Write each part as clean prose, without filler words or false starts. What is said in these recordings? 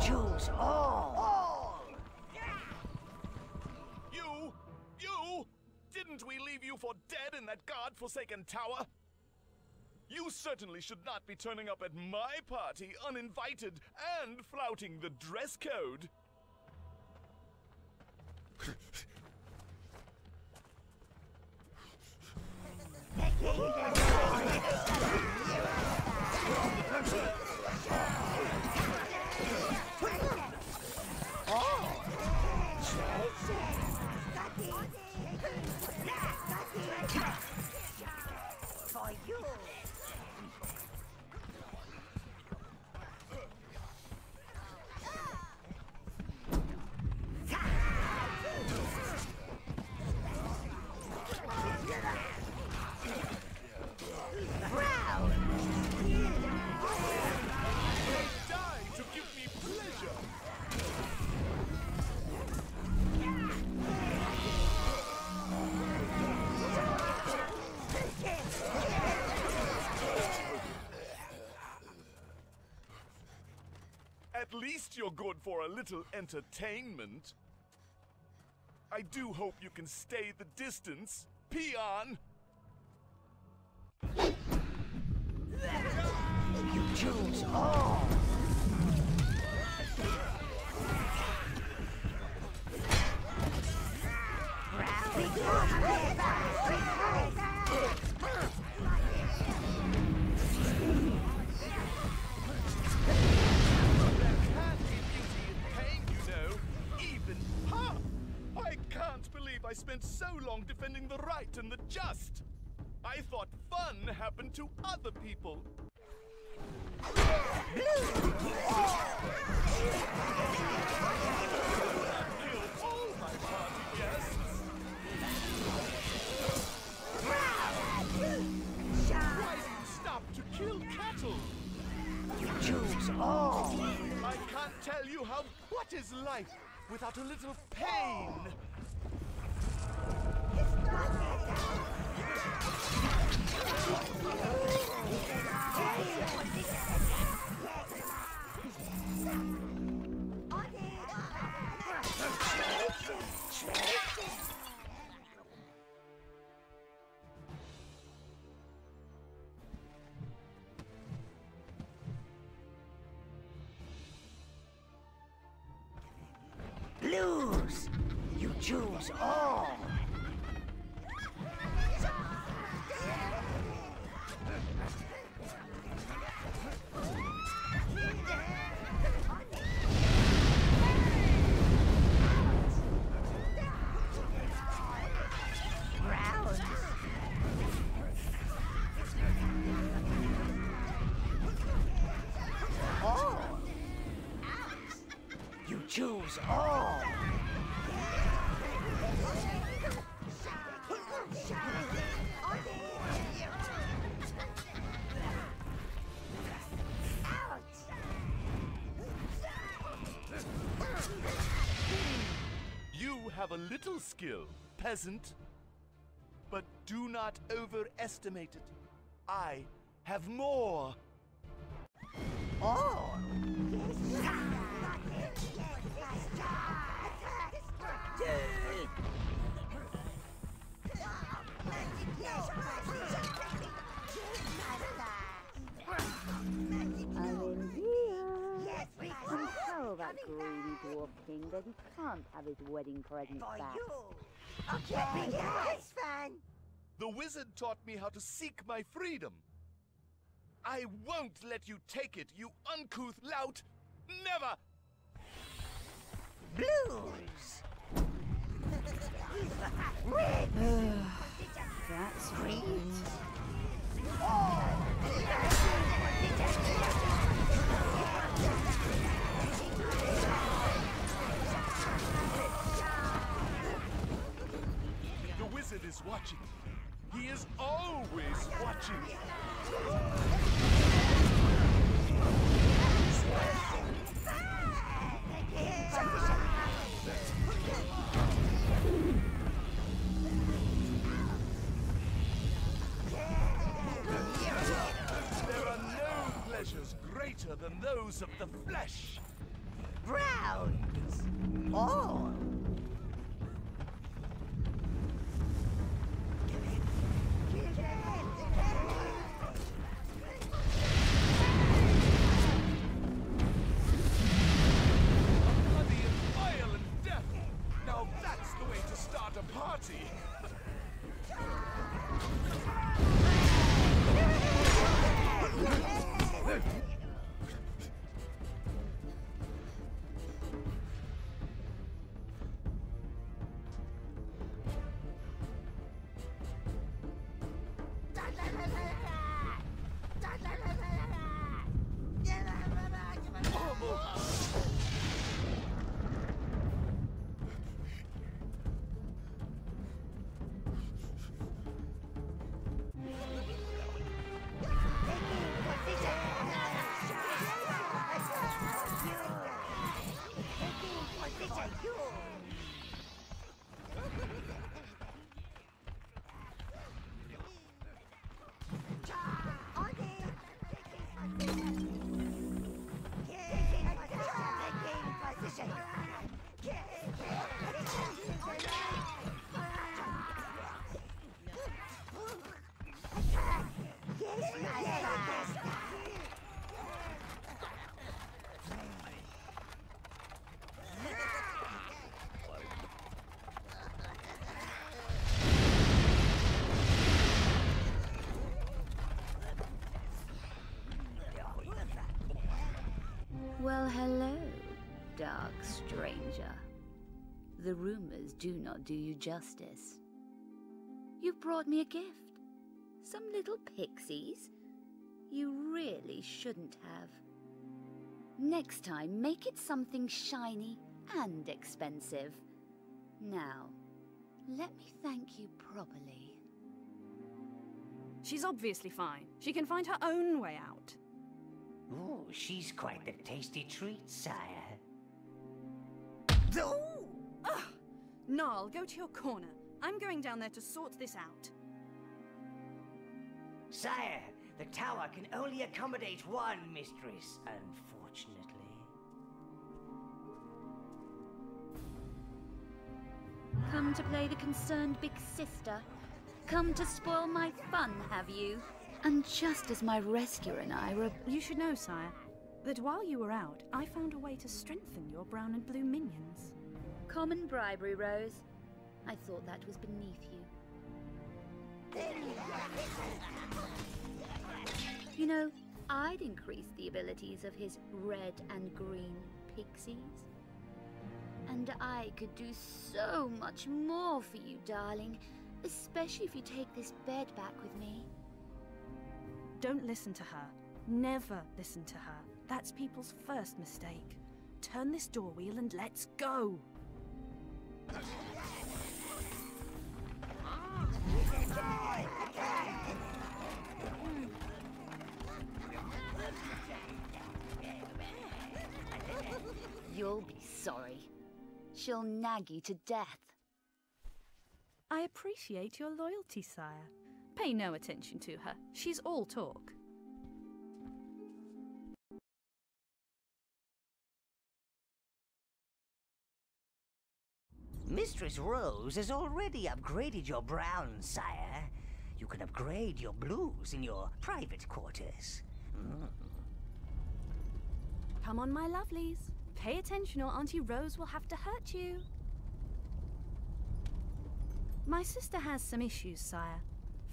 Choose all. You! Didn't we leave you for dead in that godforsaken tower? You certainly should not be turning up at my party uninvited and flouting the dress code. For you. At least you're good for a little entertainment. I do hope you can stay the distance, peon! You choose all! I spent so long defending the right and the just. I thought fun happened to other people. Killed all my party guests. Why do you stop to kill cattle? You choose all. I can't tell you how. What is life without a little pain? Lose! You choose all! Choose all! You have a little skill, peasant. But do not overestimate it. I have more. Oh! Greedy dwarf king that he can't have his wedding present back. Okay, it's fun. The wizard taught me how to seek my freedom. I won't let you take it, you uncouth lout. Never. Blues. That's great. The wizard is watching. He is always watching. There are no pleasures greater than those of the flesh. browns. All. Well, hello, dark stranger. The rumors do not do you justice. You've brought me a gift. Some little pixies. You really shouldn't have. Next time, make it something shiny and expensive. Now, let me thank you properly. She's obviously fine. She can find her own way out. Ooh, she's quite the tasty treat, sire. Oh! Ugh! Gnarl, go to your corner. I'm going down there to sort this out. Sire, the tower can only accommodate one mistress, unfortunately. Come to play the concerned big sister. Come to spoil my fun, have you? And just as my rescuer and I were... You should know, sire, that while you were out, I found a way to strengthen your brown and blue minions. Common bribery, Rose. I thought that was beneath you. You know, I'd increase the abilities of his red and green pixies. And I could do so much more for you, darling. Especially if you take this bed back with me. Don't listen to her. Never listen to her. That's people's first mistake. Turn this door wheel and let's go! You'll be sorry. She'll nag you to death. I appreciate your loyalty, sire. Pay no attention to her. She's all talk. Mistress Rose has already upgraded your browns, sire. You can upgrade your blues in your private quarters. Come on, my lovelies. Pay attention or Auntie Rose will have to hurt you. My sister has some issues, sire.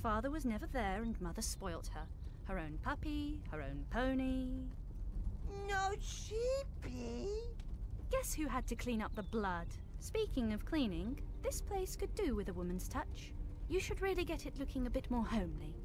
Father was never there and Mother spoilt her. Her own puppy, her own pony... No sheepy! Guess who had to clean up the blood? Speaking of cleaning, this place could do with a woman's touch. You should really get it looking a bit more homely.